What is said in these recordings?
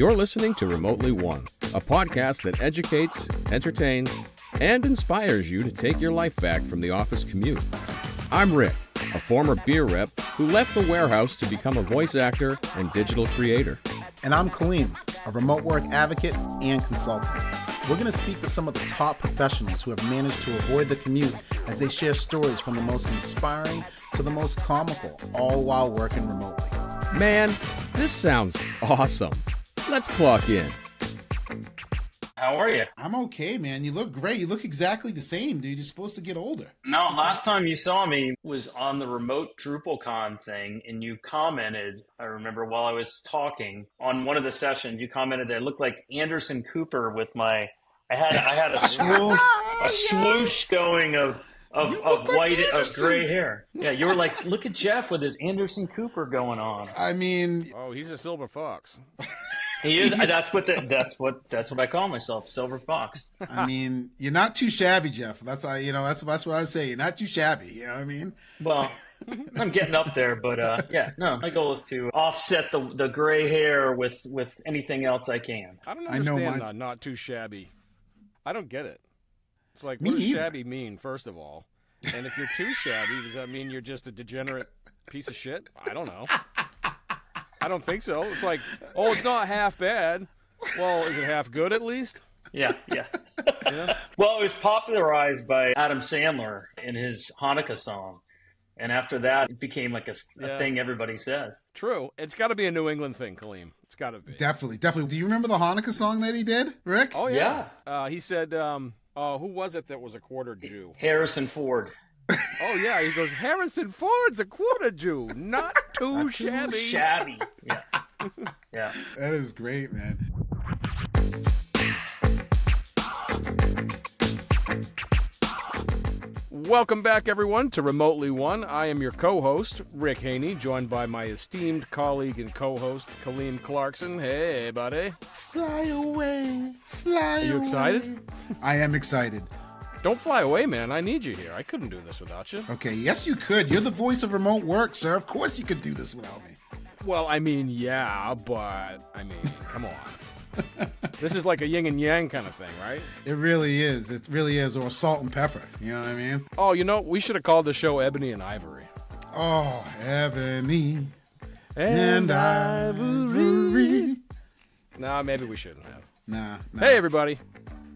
You're listening to Remotely One, a podcast that educates, entertains, and inspires you to take your life back from the office commute. I'm Rick, a former beer rep who left the warehouse to become a voice actor and digital creator. And I'm Kaleem, a remote work advocate and consultant. We're going to speak with some of the top professionals who have managed to avoid the commute as they share stories from the most inspiring to the most comical, all while working remotely. Man, this sounds awesome. Let's clock in. How are you? I'm okay, man. You look great. You look exactly the same, dude. You're supposed to get older. No, last time you saw me was on the remote DrupalCon thing, and you commented, I remember while I was talking, on one of the sessions, you commented that I looked like Anderson Cooper with my, I had a swoosh, a swoosh going of white, like of gray hair. Yeah, you were like, look at Jeff with his Anderson Cooper going on. I mean... Oh, he's a silver fox. He is. That's what I call myself, Silver Fox. I mean, you're not too shabby, Jeff. That's what I say. You're not too shabby. You know what I mean? Well, I'm getting up there, but yeah, no. My goal is to offset the gray hair with anything else I can. I don't understand. I know that not too shabby. I don't get it. It's like, what does shabby mean, first of all? And if you're too shabby, does that mean you're just a degenerate piece of shit? I don't know. I don't think so. It's like, oh, it's not half bad. Well, is it half good at least? Yeah, yeah. Yeah. Well, it was popularized by Adam Sandler in his Hanukkah song. And after that, it became like a thing everybody says. True. It's got to be a New England thing, Kaleem. It's got to be. Definitely, definitely. Do you remember the Hanukkah song that he did, Rick? Oh, yeah. He said, who was it that was a quarter Jew? Harrison Ford. Oh, yeah, he goes, Harrison Ford's a quarter Jew, not too shabby. Too shabby, yeah. Yeah. That is great, man. Welcome back, everyone, to Remotely One. I am your co-host, Rick Haney, joined by my esteemed colleague and co-host, Kaleem Clarkson. Hey, buddy. Fly away, fly away. Are you excited? I am excited. Don't fly away, man. I need you here. I couldn't do this without you. Okay, yes you could. You're the voice of remote work, sir. Of course you could do this without me. Well, I mean, yeah, but, I mean, come on. This is like a yin and yang kind of thing, right? It really is. It really is. Or salt and pepper. You know what I mean? Oh, you know, we should have called the show Ebony and Ivory. Oh, Ebony and Ivory. Nah, maybe we shouldn't have. Nah. Hey, everybody.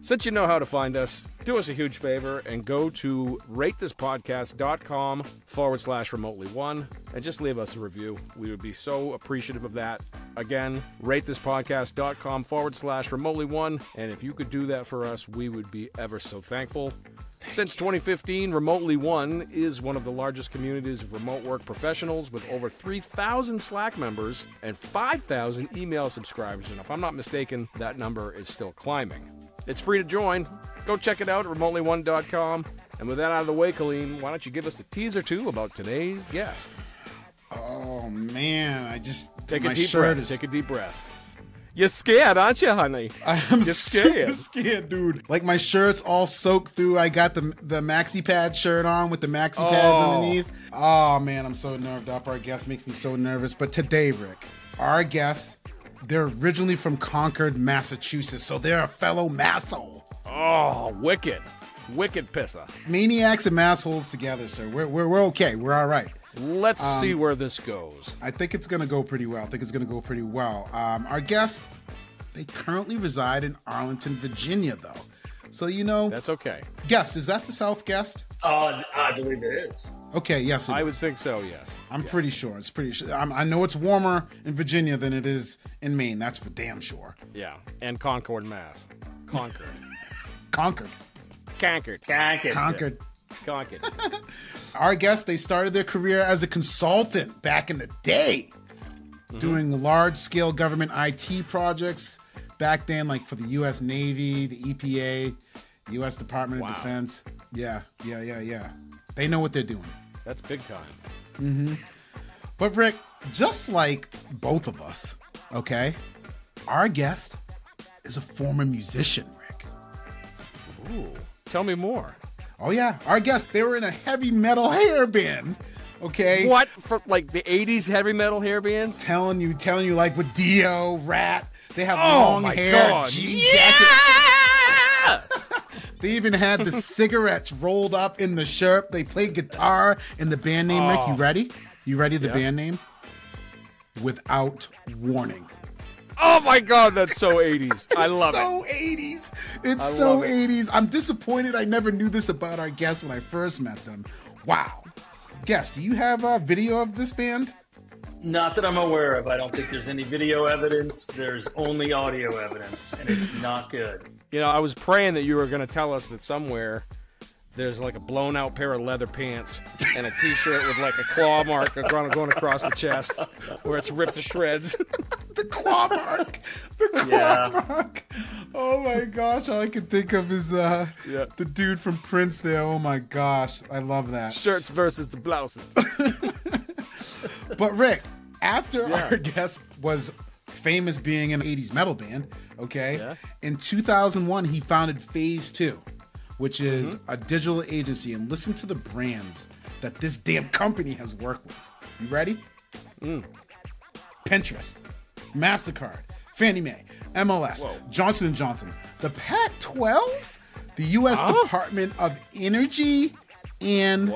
Since you know how to find us, do us a huge favor and go to ratethispodcast.com/remotelyone and just leave us a review. We would be so appreciative of that. Again, ratethispodcast.com/remotelyone. And if you could do that for us, we would be ever so thankful. Since 2015, Remotely One is one of the largest communities of remote work professionals with over 3,000 Slack members and 5,000 email subscribers. And if I'm not mistaken, that number is still climbing. It's free to join. Go check it out at remotelyone.com. And with that out of the way, Kaleem, why don't you give us a tease or two about today's guest? Oh, man. I just... Take a deep breath. You're scared, aren't you, honey? I am super scared, dude. Like, my shirt's all soaked through. I got the maxi pad shirt on with the maxi pads underneath. Oh, man, I'm so nerved up. Our guest makes me so nervous. But today, Rick, our guest... They're originally from Concord, Massachusetts, so they're a fellow masshole. Oh, wicked. Wicked pisser. Maniacs and massholes together, sir. We're okay. We're all right. Let's see where this goes. I think it's going to go pretty well. Our guests, they currently reside in Arlington, Virginia, though. So, you know. That's okay. Guest, is that the South Guest? I believe it is. Okay, yes. I would think so, yes. I'm pretty sure. It's pretty sure. I know it's warmer in Virginia than it is in Maine. That's for damn sure. Yeah, and Concord, Mass. Concord. Our guests, they started their career as a consultant back in the day, doing large-scale government IT projects back then, like for the U.S. Navy, the EPA, U.S. Department of Defense. Yeah. They know what they're doing. That's big time. But Rick, just like both of us, okay, our guest is a former musician, Rick. Ooh, tell me more. Oh, yeah. Our guest, they were in a heavy metal hair band, okay? What? From like the 80s heavy metal hair bands? Telling you, like with Dio, Ratt, They have long hair, jean jackets. They even had the cigarettes rolled up in the shirt. They played guitar in the band name. Rick, you ready? You ready? The band name? Without Warning. Oh my God, that's so 80s. I love it. It's so 80s. It's so 80s. I'm disappointed I never knew this about our guests when I first met them. Wow. Guest, do you have a video of this band? Not that I'm aware of. I don't think there's any video evidence. There's only audio evidence, and it's not good. You know, I was praying that you were going to tell us that somewhere there's like a blown out pair of leather pants and a t-shirt with like a claw mark going across the chest where it's ripped to shreds. The claw mark. The claw mark. Oh my gosh. All I can think of is the dude from Prince there. Oh my gosh. I love that. Shirts versus the blouses. But Rick, after our guest was famous being an 80s metal band, okay, in 2001, he founded Phase2, which is a digital agency. And listen to the brands that this damn company has worked with. You ready? Pinterest, MasterCard, Fannie Mae, MLS, Johnson & Johnson, the Pac-12, the U.S. Department of Energy, and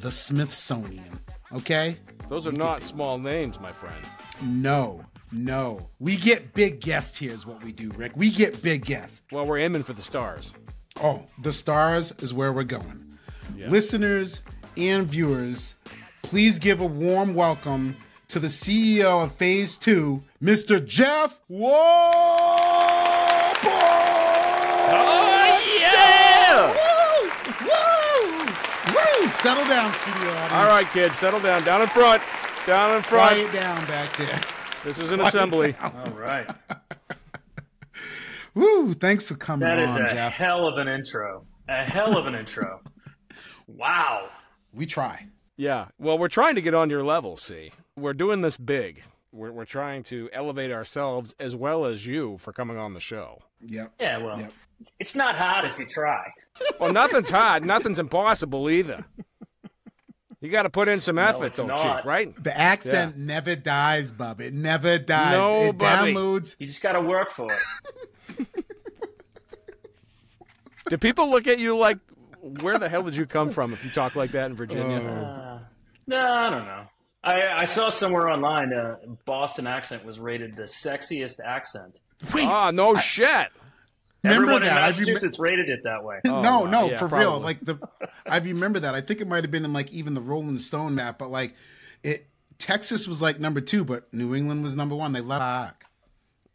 the Smithsonian. Okay? Those are not small names, my friend. No, no. We get big guests here is what we do, Rick. We get big guests. Well, we're aiming for the stars. Oh, the stars is where we're going. Yes. Listeners and viewers, please give a warm welcome to the CEO of Phase 2, Mr. Jeff Walpole! Oh, yeah! Settle down, studio audience. All right, kids, settle down. Down in front. Down in front. Quiet down back there. This is an assembly. All right. Woo, thanks for coming on, Jeff. That is a hell of an intro. A hell of an intro. Wow. We try. Yeah. Well, we're trying to get on your level, see. We're doing this big. We're trying to elevate ourselves as well as you for coming on the show. Yep. Yeah, well, it's not hard if you try. Well, nothing's hard. Nothing's impossible either. You got to put in some effort, though, Chief, right? The accent never dies, bub. It never dies. No, it downloads. You just got to work for it. Do people look at you like, where the hell did you come from if you talk like that in Virginia? No, I don't know. I saw somewhere online Boston accent was rated the sexiest accent. Wait, no shit. Everyone in Massachusetts rated it that way. No, no, for real. Like I remember that. I think it might have been in like even the Rolling Stone map, but like Texas was like #2, but New England was #1. They left.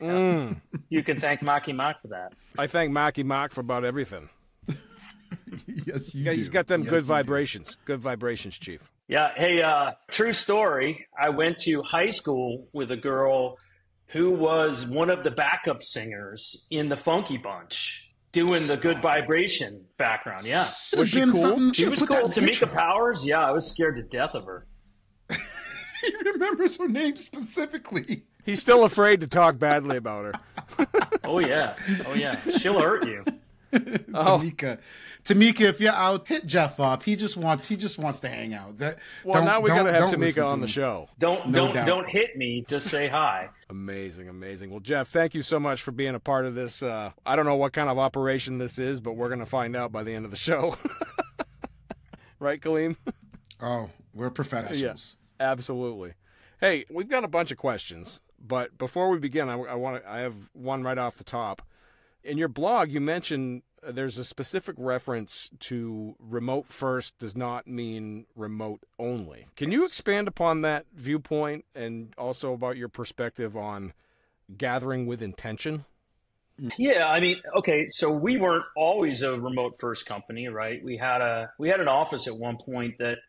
You can thank Marky Mark for that. I thank Marky Mark for about everything. Yes, you do. He's got them good vibrations. Good vibrations, Chief. Yeah. Hey, true story. I went to high school with a girl who was one of the backup singers in the Funky Bunch, doing the good vibration background. Yeah. Was she cool? She was cool. Tamika Powers. Yeah, I was scared to death of her. He remembers her name specifically. He's still afraid to talk badly about her. Oh, yeah. Oh, yeah. She'll hurt you. Tamika, if you're out, hit Jeff up. He just wants to hang out. Well, now we gotta have Tamika on the show. Don't hit me. Just say hi. Amazing, amazing. Well, Jeff, thank you so much for being a part of this. I don't know what kind of operation this is, but we're gonna find out by the end of the show. Right, Kaleem? Oh, we're professionals. Yes, absolutely. Hey, we've got a bunch of questions, but before we begin, I have one right off the top. In your blog, you mentioned there's a specific reference to remote first does not mean remote only. Can you expand upon that viewpoint and also about your perspective on gathering with intention? Yeah, I mean, okay, so we weren't always a remote first company, right? We had an office at one point that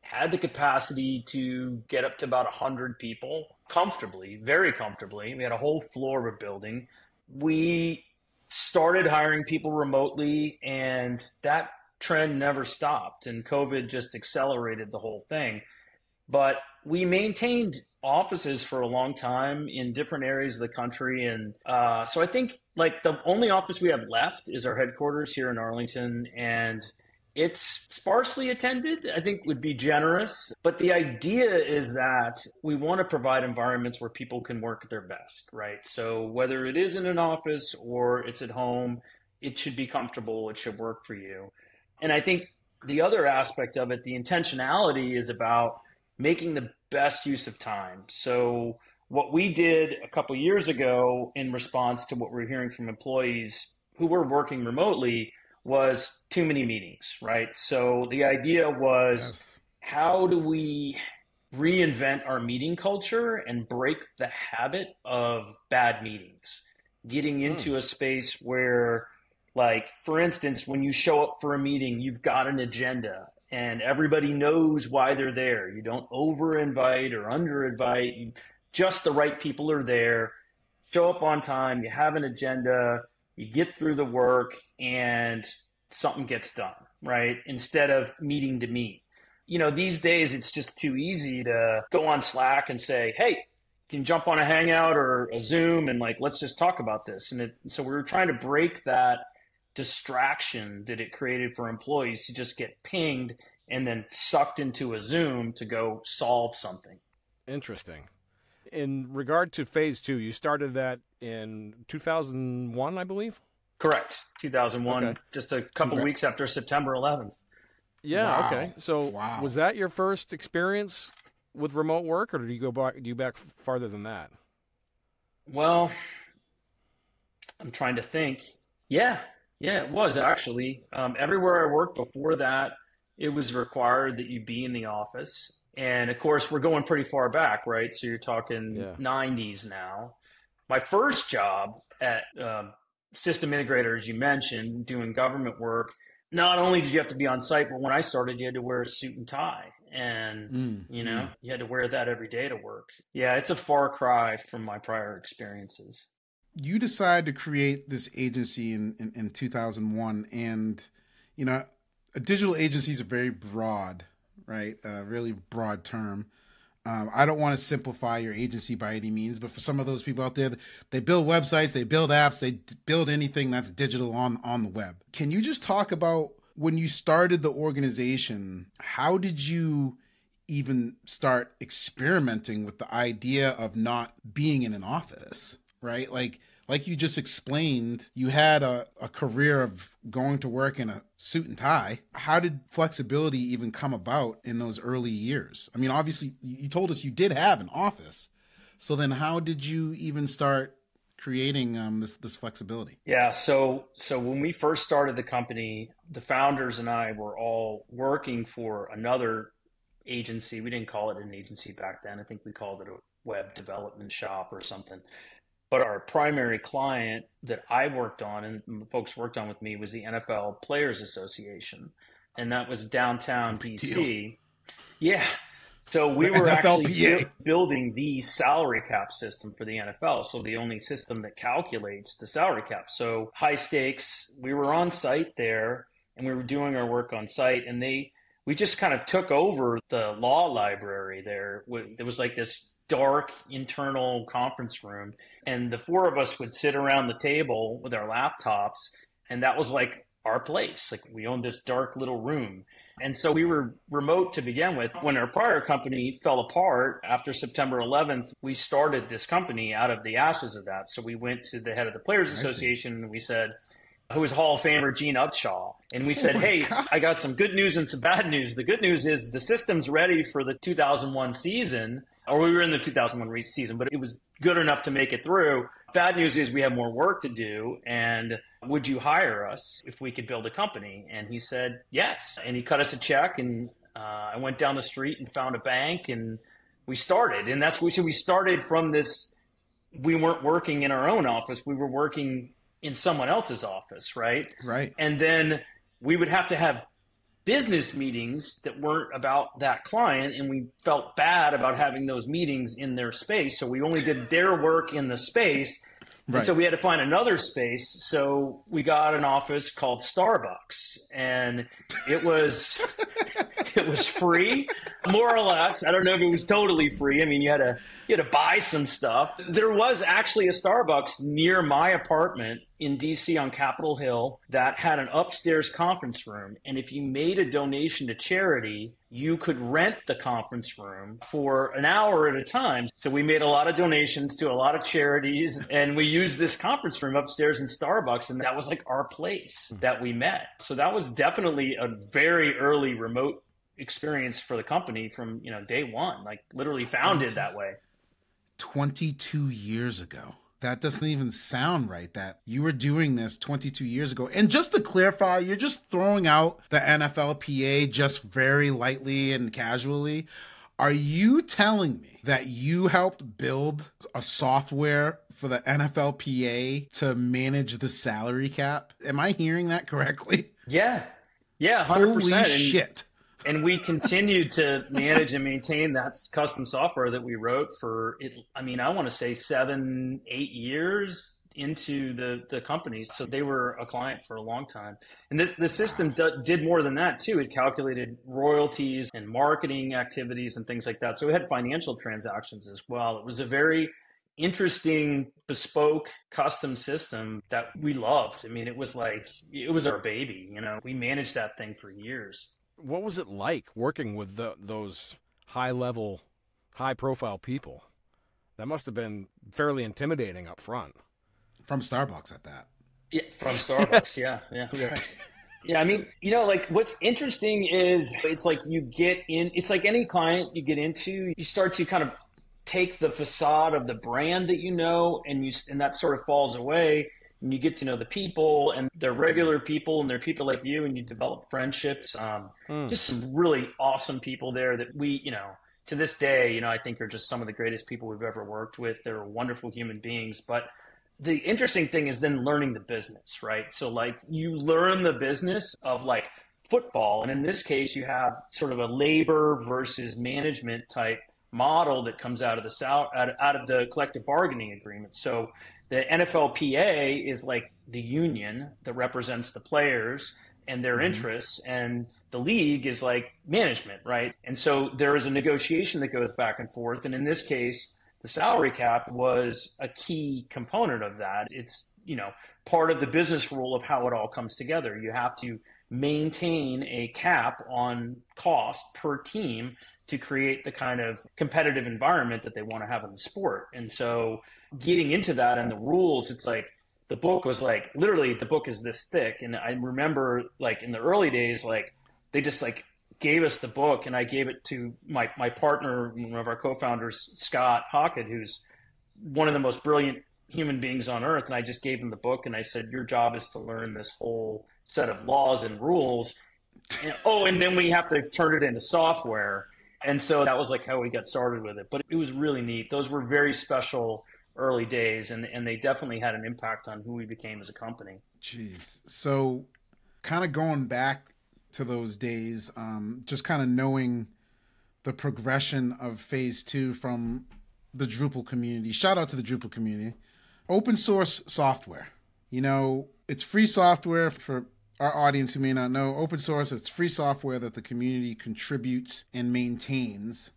had the capacity to get up to about 100 people comfortably, very comfortably. We had a whole floor of a building. We started hiring people remotely, and that trend never stopped, and COVID just accelerated the whole thing. But we maintained offices for a long time in different areas of the country, and so I think like the only office we have left is our headquarters here in Arlington, and It's sparsely attended, I think would be generous, but the idea is that we want to provide environments where people can work at their best, right? So whether it is in an office or it's at home, it should be comfortable, it should work for you. And I think the other aspect of it, the intentionality, is about making the best use of time. So what we did a couple of years ago in response to what we're hearing from employees who were working remotely was too many meetings, right? So the idea was, yes, how do we reinvent our meeting culture and break the habit of bad meetings? Getting into a space where, like, for instance, when you show up for a meeting, you've got an agenda and everybody knows why they're there. You don't over invite or under invite, just the right people are there. Show up on time, you have an agenda, you get through the work and something gets done, right? Instead of meeting to meet. You know, these days it's just too easy to go on Slack and say, hey, can you jump on a Hangout or a Zoom and, like, let's just talk about this. And so we were trying to break that distraction that it created for employees to just get pinged and then sucked into a Zoom to go solve something. Interesting. In regard to Phase 2, you started that in 2001, I believe? Correct. 2001, okay. Just a couple weeks after September 11th. Yeah, wow. Okay. So was that your first experience with remote work, or did you go back, farther than that? Well, I'm trying to think. Yeah, it was actually. Everywhere I worked before that, it was required that you be in the office. And of course, we're going pretty far back, right? So you're talking 90s now. My first job at system integrator, as you mentioned, doing government work, not only did you have to be on site, but when I started, you had to wear a suit and tie. And, you know, you had to wear that every day to work. Yeah, it's a far cry from my prior experiences. You decide to create this agency in 2001. And, you know, a digital agency is a very broad, right? Really broad term. I don't want to simplify your agency by any means, but for some of those people out there, they build websites, they build apps, they build anything that's digital on the web. Can you just talk about when you started the organization, how did you even start experimenting with the idea of not being in an office, right? Like you just explained, you had a career of going to work in a suit and tie. How did flexibility even come about in those early years? I mean, obviously, you told us you did have an office. So then how did you even start creating this flexibility? Yeah, so when we first started the company, the founders and I were all working for another agency. We didn't call it an agency back then. I think we called it a web development shop or something. But our primary client that I worked on and folks worked on with me was the NFL Players Association. And that was downtown DC. Yeah. So we were actually building the salary cap system for the NFL. So the only system that calculates the salary cap. So high stakes, we were on site there and we were doing our work on site, and we just kind of took over the law library there. There was like this dark internal conference room, and the four of us would sit around the table with our laptops, and that was like our place. Like, we owned this dark little room. And so we were remote to begin with. When our prior company fell apart after September 11th, we started this company out of the ashes of that. So we went to the head of the Players Association and we said, who is Hall of Famer Gene Upshaw. And we said, hey, I got some good news and some bad news. The good news is the system's ready for the 2001 season, or we were in the 2001 season, but it was good enough to make it through. Bad news is we have more work to do. And would you hire us if we could build a company? And he said, yes. And he cut us a check. And I went down the street and found a bank, and we started. And that's what we started from this. We weren't working in our own office. We were working in someone else's office, right? Right. And then we would have to have business meetings that weren't about that client, and we felt bad about having those meetings in their space, so we only did their work in the space, right. And so we had to find another space, so we got an office called Starbucks, and it was free. more or less. I don't know if it was totally free. I mean, you had to buy some stuff. There was actually a Starbucks near my apartment in D.C. on Capitol Hill that had an upstairs conference room. And if you made a donation to charity, you could rent the conference room for an hour at a time. So we made a lot of donations to a lot of charities, and we used this conference room upstairs in Starbucks. And that was like our place that we met. So that was definitely a very early remote experience for the company from, you know, day one, like literally founded that way. 22 years ago. That doesn't even sound right, that you were doing this 22 years ago. And just to clarify, you're just throwing out the NFLPA just very lightly and casually. Are you telling me that you helped build a software for the NFLPA to manage the salary cap? Am I hearing that correctly? Yeah. Yeah, 100%. Holy shit. And we continued to manage and maintain that custom software that we wrote for, I mean, I want to say 7, 8 years into the company. So they were a client for a long time. And the system did more than that, too. It calculated royalties and marketing activities and things like that. So it had financial transactions as well. It was a very interesting, bespoke, custom system that we loved. I mean, it was our baby, you know. We managed that thing for years. What was it like working with those high-level, high-profile people? That must have been fairly intimidating up front. From Starbucks at that. Yeah, from Starbucks, yes. Yeah. Yeah, I mean, you know, like what's interesting is it's like you get in, it's like any client you get into, you start to kind of take the facade of the brand that you know, and that sort of falls away. And you get to know the people, and they're regular people, and they're people like you, and you develop friendships. Just some really awesome people there that we, you know, to this day, you know, I think are just some of the greatest people we've ever worked with. They're wonderful human beings. But the interesting thing is then learning the business, right? So like you learn the business of like football. And in this case, you have sort of a labor versus management type model that comes out of the out of the collective bargaining agreement. So the NFLPA is like the union that represents the players and their interests, and the league is like management, right? And so there is a negotiation that goes back and forth, and in this case, the salary cap was a key component of that. It's, you know, part of the business rule of how it all comes together. You have to maintain a cap on cost per team to create the kind of competitive environment that they want to have in the sport. And so getting into that and the rules, it's like the book was like, literally the book is this thick. And I remember like in the early days, like they just like gave us the book, and I gave it to my partner, one of our co-founders, Scott Hockett, who's one of the most brilliant human beings on earth. And I just gave him the book and I said, your job is to learn this whole set of laws and rules. And then we have to turn it into software. And so that was like how we got started with it. But it was really neat. Those were very special early days, and they definitely had an impact on who we became as a company. Jeez. So kind of going back to those days, just kind of knowing the progression of Phase 2 from the Drupal community. Shout out to the Drupal community. Open source software. You know, it's free software for our audience who may not know. Open source, it's free software that the community contributes and maintains.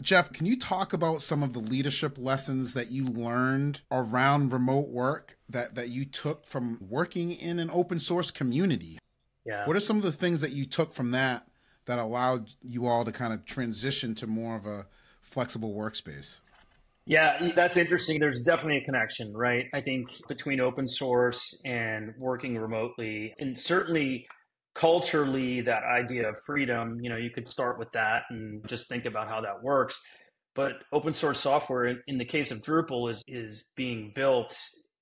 Jeff, can you talk about some of the leadership lessons that you learned around remote work that you took from working in an open source community? Yeah. What are some of the things that you took from that allowed you all to kind of transition to more of a flexible workspace? Yeah, that's interesting. There's definitely a connection, right? I think between open source and working remotely, and certainly culturally, that idea of freedom, you know, you could start with that and just think about how that works. But open source software, in the case of Drupal, is being built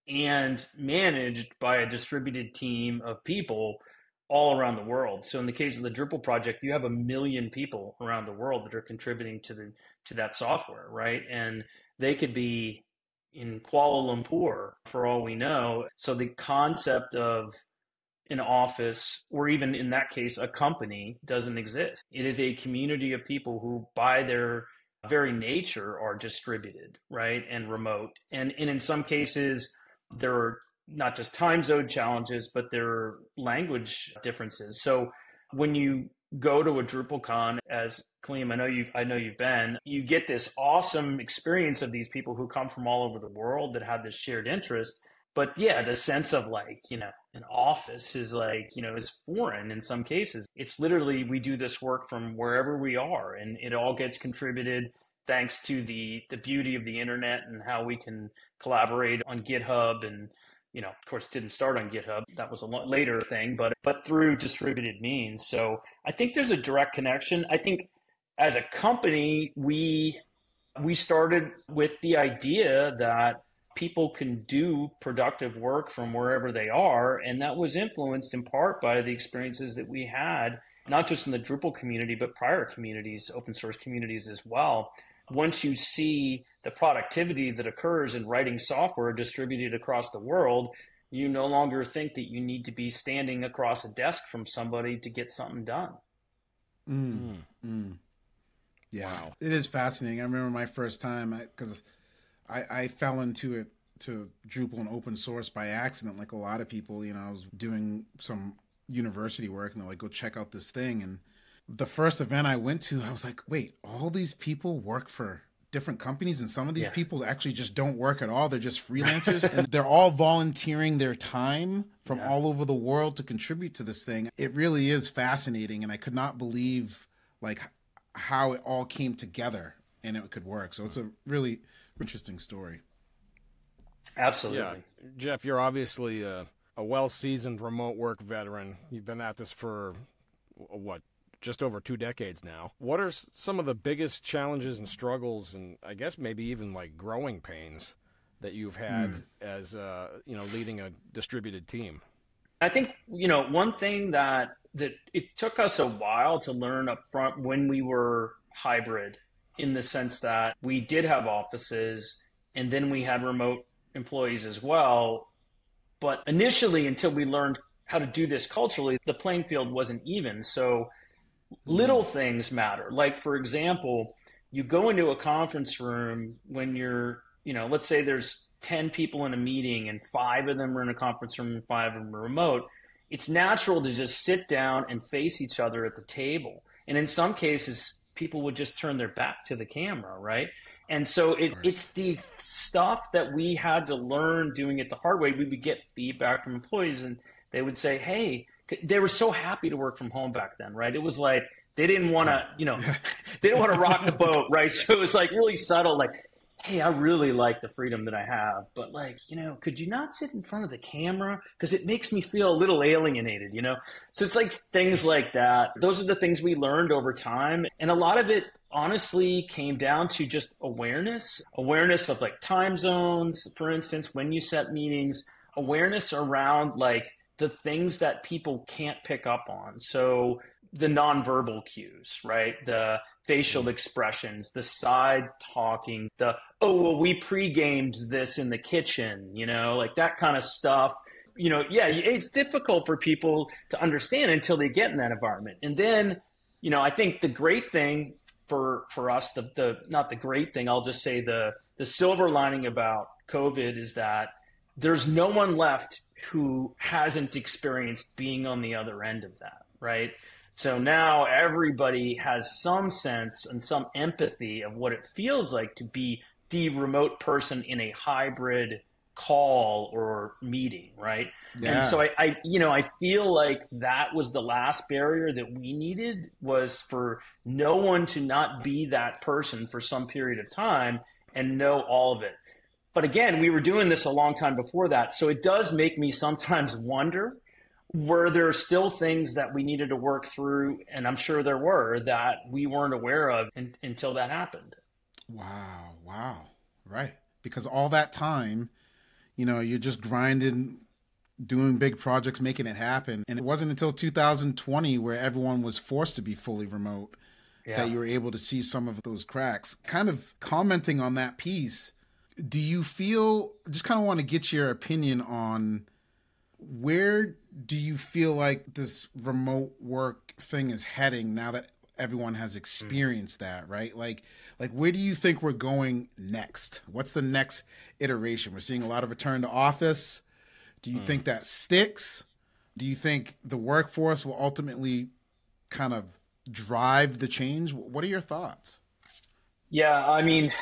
and managed by a distributed team of people all around the world. So in the case of the Drupal project, you have 1 million people around the world that are contributing to that software, right? And they could be in Kuala Lumpur for all we know. So the concept of an office, or even in that case, a company, doesn't exist. It is a community of people who by their very nature are distributed, right? And remote. And in some cases, there are not just time zone challenges, but there are language differences. So when you go to a DrupalCon, as Kaleem, I know you've been, you get this awesome experience of these people who come from all over the world that have this shared interest. But yeah, the sense of like, you know, an office is like, you know, is foreign in some cases. It's literally, we do this work from wherever we are, and it all gets contributed thanks to the beauty of the internet and how we can collaborate on GitHub. And, you know, of course, it didn't start on GitHub. That was a later thing, but through distributed means. So I think there's a direct connection. I think as a company, we started with the idea that people can do productive work from wherever they are. And that was influenced in part by the experiences that we had, not just in the Drupal community, but prior communities, open source communities as well. Once you see the productivity that occurs in writing software distributed across the world, you no longer think that you need to be standing across a desk from somebody to get something done. Mm. Mm. Yeah, wow. It is fascinating. I remember my first time, because I fell into it, to Drupal and open source by accident. Like a lot of people, you know, I was doing some university work and they're like, go check out this thing. And the first event I went to, I was like, wait, all these people work for different companies. And some of these people actually just don't work at all. They're just freelancers and they're all volunteering their time from all over the world to contribute to this thing. It really is fascinating. And I could not believe like how it all came together and it could work. So it's a really interesting story. Absolutely. Yeah. Jeff, you're obviously a well-seasoned remote work veteran. You've been at this for, what, just over 2 decades now. What are some of the biggest challenges and struggles, and I guess maybe even like growing pains that you've had as you know, leading a distributed team? I think, you know, one thing that it took us a while to learn up front when we were hybrid, in the sense that we did have offices and then we had remote employees as well. But initially, until we learned how to do this culturally, the playing field wasn't even. So little things matter. Like, for example, you go into a conference room when you're, you know, let's say there's 10 people in a meeting and 5 of them are in a conference room and 5 of them are remote. It's natural to just sit down and face each other at the table. And in some cases, people would just turn their back to the camera, right? And so it's the stuff that we had to learn doing it the hard way. We would get feedback from employees and they would say, hey, they were so happy to work from home back then, right? It was like they didn't want to, you know, they didn't want to rock the boat, right? So it was like really subtle, like, hey, I really like the freedom that I have, but like, you know, could you not sit in front of the camera? Because it makes me feel a little alienated, you know? So it's like things like that. Those are the things we learned over time. And a lot of it honestly came down to just awareness of like time zones, for instance, when you set meetings, awareness around like the things that people can't pick up on. So the nonverbal cues, right? The facial expressions, the side talking, the, oh, well, we pre-gamed this in the kitchen, you know, like that kind of stuff. You know, yeah, it's difficult for people to understand until they get in that environment. And then, you know, I think the great thing for us, not the great thing, I'll just say the silver lining about COVID is that there's no one left who hasn't experienced being on the other end of that, right? So now everybody has some sense and some empathy of what it feels like to be the remote person in a hybrid call or meeting, right? Yeah. And so I, you know, I feel like that was the last barrier that we needed, was for no one to not be that person for some period of time and know all of it. But again, we were doing this a long time before that. So it does make me sometimes wonder, were there still things that we needed to work through? And I'm sure there were, that we weren't aware of until that happened. Wow. Wow. Right. Because all that time, you know, you're just grinding, doing big projects, making it happen. And it wasn't until 2020 where everyone was forced to be fully remote that you were able to see some of those cracks. Kind of commenting on that piece, do you feel, just kind of want to get your opinion on, where do you feel like this remote work thing is heading now that everyone has experienced that, right? Like where do you think we're going next? What's the next iteration? We're seeing a lot of return to office. Do you think that sticks? Do you think the workforce will ultimately kind of drive the change? What are your thoughts? Yeah, I mean,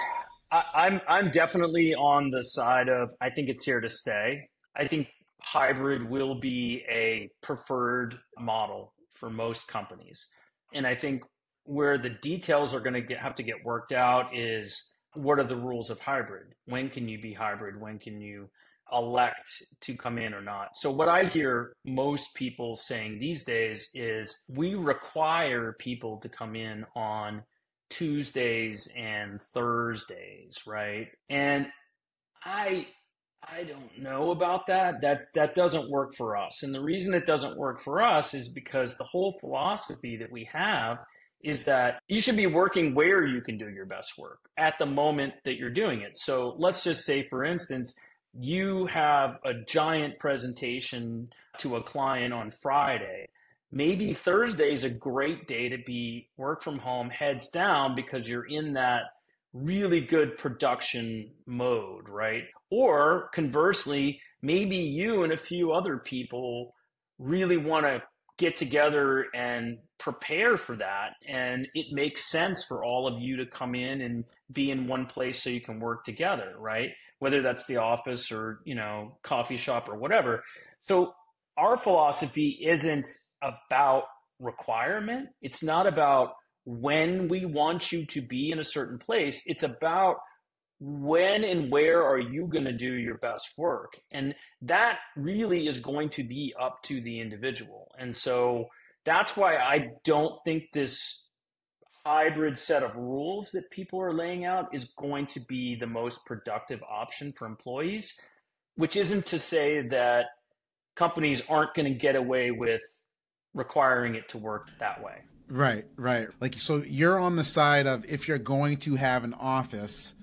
I'm definitely on the side of, I think it's here to stay. I think hybrid will be a preferred model for most companies. And I think where the details are going to have to get worked out is, what are the rules of hybrid? When can you be hybrid? When can you elect to come in or not? So what I hear most people saying these days is, we require people to come in on Tuesdays and Thursdays, right? And I don't know about that. That doesn't work for us. And the reason it doesn't work for us is because the whole philosophy that we have is that you should be working where you can do your best work at the moment that you're doing it. So let's just say, for instance, you have a giant presentation to a client on Friday. Maybe Thursday is a great day to be work from home, heads down, because you're in that really good production mode, right? Or conversely, maybe you and a few other people really want to get together and prepare for that. And it makes sense for all of you to come in and be in one place so you can work together, right? Whether that's the office or, you know, coffee shop or whatever. So our philosophy isn't about requirement. It's not about when we want you to be in a certain place. It's about when and where are you going to do your best work? And that really is going to be up to the individual. And so that's why I don't think this hybrid set of rules that people are laying out is going to be the most productive option for employees, which isn't to say that companies aren't going to get away with requiring it to work that way. Right, right. Like, so you're on the side of, if you're going to have an office,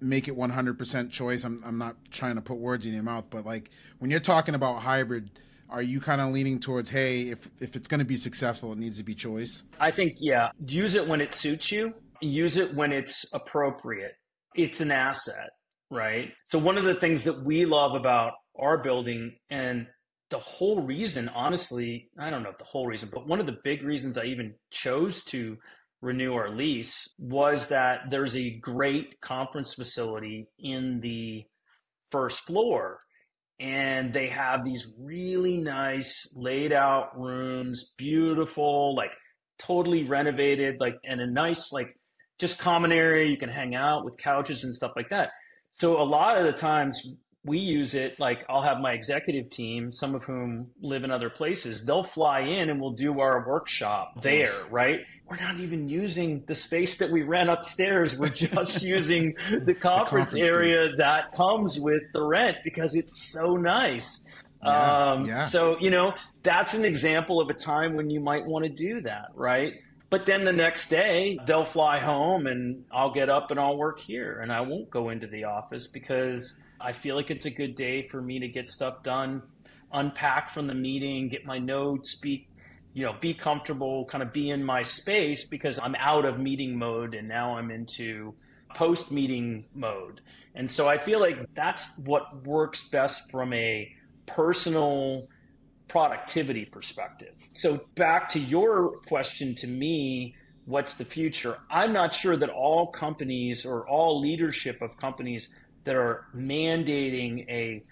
make it 100% choice. I'm not trying to put words in your mouth, but like, when you're talking about hybrid, are you kind of leaning towards, hey, if it's going to be successful, it needs to be choice? I think, yeah, use it when it suits you. Use it when it's appropriate. It's an asset, right? So one of the things that we love about our building, and the whole reason, honestly, I don't know if the whole reason, but one of the big reasons I even chose to renew our lease was that there's a great conference facility in the first floor, and they have these really nice laid out rooms, beautiful, like totally renovated, like, and a nice, like, just common area you can hang out with, couches and stuff like that. So a lot of the times we use it, like, I'll have my executive team, some of whom live in other places, they'll fly in and we'll do our workshop there, right? We're not even using the space that we rent upstairs. We're just using the conference area space that comes with the rent, because it's so nice. Yeah, yeah. So, you know, that's an example of a time when you might want to do that, right? But then the next day they'll fly home and I'll get up and I'll work here, and I won't go into the office because I feel like it's a good day for me to get stuff done, unpack from the meeting, get my notes, be comfortable, kind of be in my space, because I'm out of meeting mode and now I'm into post-meeting mode. And so I feel like that's what works best from a personal productivity perspective. So back to your question to me, what's the future? I'm not sure that all companies or all leadership of companies that are mandating a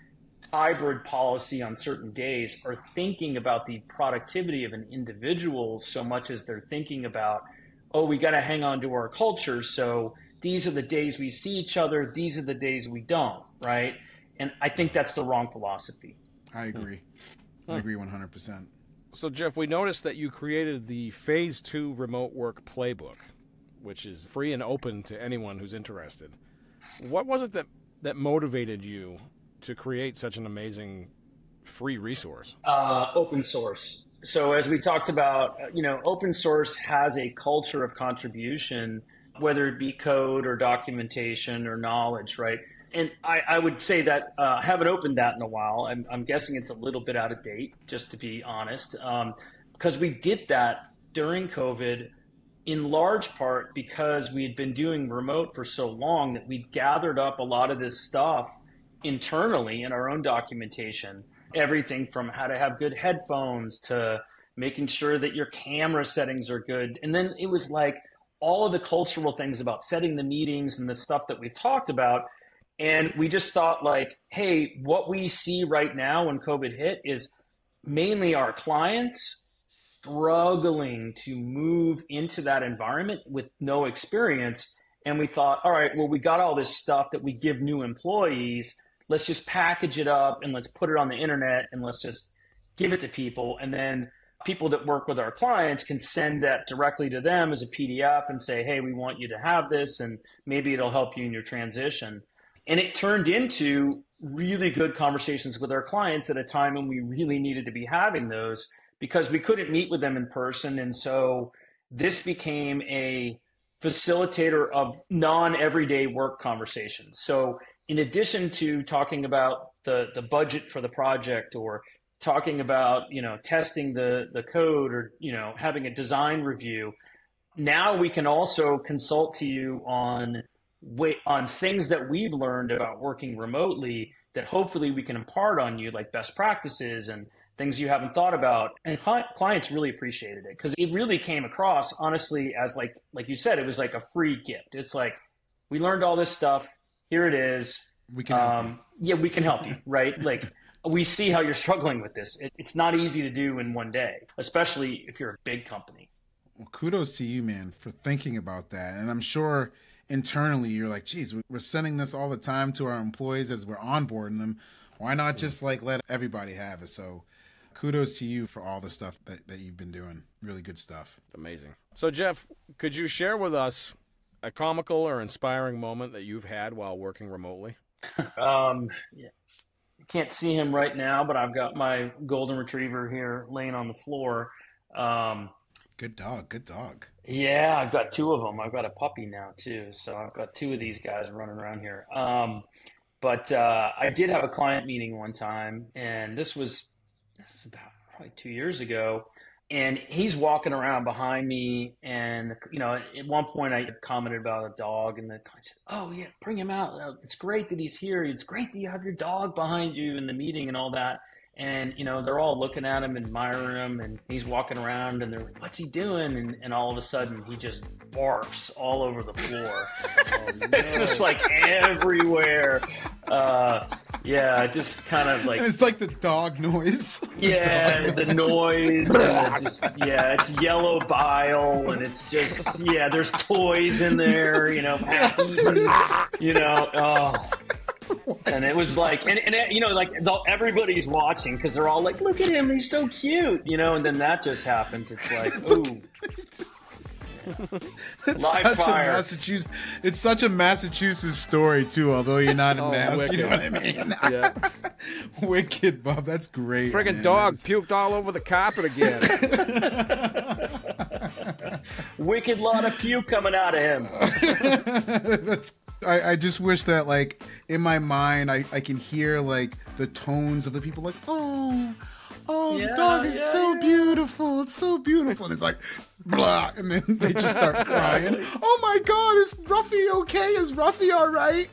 hybrid policy on certain days are thinking about the productivity of an individual so much as they're thinking about, oh, we got to hang on to our culture. So these are the days we see each other. These are the days we don't, right? And I think that's the wrong philosophy. I agree. I agree 100%. So, Jeff, we noticed that you created the Phase 2 Remote Work Playbook, which is free and open to anyone who's interested. What was it that motivated you to create such an amazing free resource? Open source. So as we talked about, open source has a culture of contribution, whether it be code or documentation or knowledge, right? And I would say that I haven't opened that in a while. I'm guessing it's a little bit out of date, just to be honest, because we did that during COVID, in large part because we had been doing remote for so long that we'd gathered up a lot of this stuff internally in our own documentation, everything from how to have good headphones to making sure that your camera settings are good. And then it was like all of the cultural things about setting the meetings and the stuff that we've talked about. And we just thought like, hey, what we see right now when COVID hit is mainly our clients struggling to move into that environment with no experience. And we thought, all right, well, we got all this stuff that we give new employees. Let's just package it up and let's put it on the internet and let's just give it to people. And then people that work with our clients can send that directly to them as a PDF and say, hey, we want you to have this and maybe it'll help you in your transition. And it turned into really good conversations with our clients at a time when we really needed to be having those because we couldn't meet with them in person. And so this became a facilitator of non-everyday work conversations. So in addition to talking about the budget for the project or talking about, you know, testing the code or, you know, having a design review, now we can also consult to you on things that we've learned about working remotely that hopefully we can impart on you, like best practices and things you haven't thought about. And clients really appreciated it because it really came across, honestly, as like you said, it was like a free gift. It's like, we learned all this stuff. Here it is. We can help you. Yeah, we can help you, right? Like, we see how you're struggling with this. It's not easy to do in one day, especially if you're a big company. Well, kudos to you, man, for thinking about that. And I'm sure internally you're like, geez, we're sending this all the time to our employees as we're onboarding them. Why not just like let everybody have it? So kudos to you for all the stuff that you've been doing. Really good stuff. Amazing. So Jeff, could you share with us a comical or inspiring moment that you've had while working remotely? Yeah. Can't see him right now, but I've got my golden retriever here laying on the floor. Good dog. Yeah, I've got two of them. I've got a puppy now too. So I've got two of these guys running around here. But I did have a client meeting one time, and this was about probably 2 years ago. And he's walking around behind me, and you know, at one point I commented about a dog, and the client said, "Oh yeah, bring him out. It's great that he's here. It's great that you have your dog behind you in the meeting and all that." And you know, they're all looking at him, admiring him, and he's walking around, and they're like, "What's he doing?" And all of a sudden, he just barfs all over the floor. Oh, no. It's just like everywhere. Yeah, just kind of like... It's like the dog noise. Yeah, the noise. And it's yellow bile, and it's just, yeah, there's toys in there, you know, oh. And it was like, and you know, like everybody's watching because they're all like, look at him, he's so cute, you know, and then that just happens. It's like, ooh. It's such a Massachusetts story too, although you're not in Massachusetts. You know what I mean? Yeah. Wicked, Bob. That's great. Friggin' dog puked all over the carpet again. Wicked lot of puke coming out of him. I just wish that, like, in my mind, I can hear like the tones of the people, like, oh, yeah, the dog is so beautiful. It's so beautiful. And it's like, blah. And then they just start crying. Oh, my God. Is Ruffy okay? Is Ruffy all right?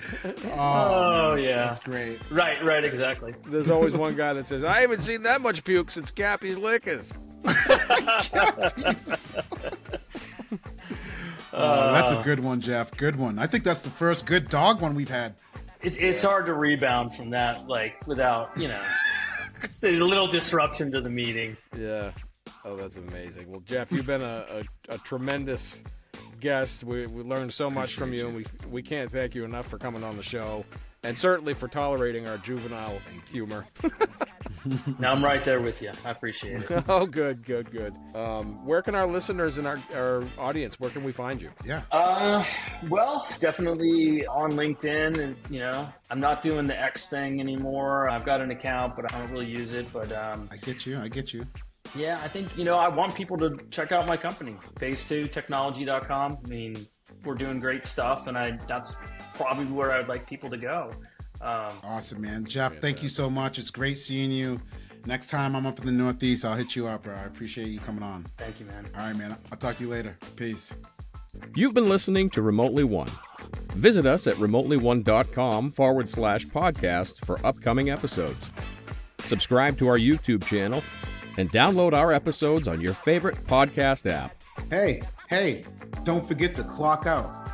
Oh, yeah. That's great. Right, exactly. There's always one guy that says, I haven't seen that much puke since Gappy's Lickers. That's a good one, Jeff. Good one. I think that's the first good dog one we've had. It's hard to rebound from that, like, without, you know. It's a little disruption to the meeting. Yeah. Oh, that's amazing. Well, Jeff, you've been a tremendous guest. We learned so much from you, and we can't thank you enough for coming on the show, and certainly for tolerating our juvenile humor. Now I'm right there with you. I appreciate it. Oh, good. Where can our listeners and our audience, where can we find you? Yeah. Well, definitely on LinkedIn, and you know, I'm not doing the X thing anymore. I've got an account, but I don't really use it. But I get you. Yeah, I think, you know, I want people to check out my company, phase2technology.com. I mean, we're doing great stuff, and that's probably where I'd like people to go. Awesome, man. Jeff, thank you so much. It's great seeing you. Next time I'm up in the Northeast, I'll hit you up, bro. I appreciate you coming on. Thank you, man. All right, man. I'll talk to you later. Peace. You've been listening to Remotely One. Visit us at remotelyone.com/podcast for upcoming episodes. Subscribe to our YouTube channel and download our episodes on your favorite podcast app. Hey, don't forget to clock out.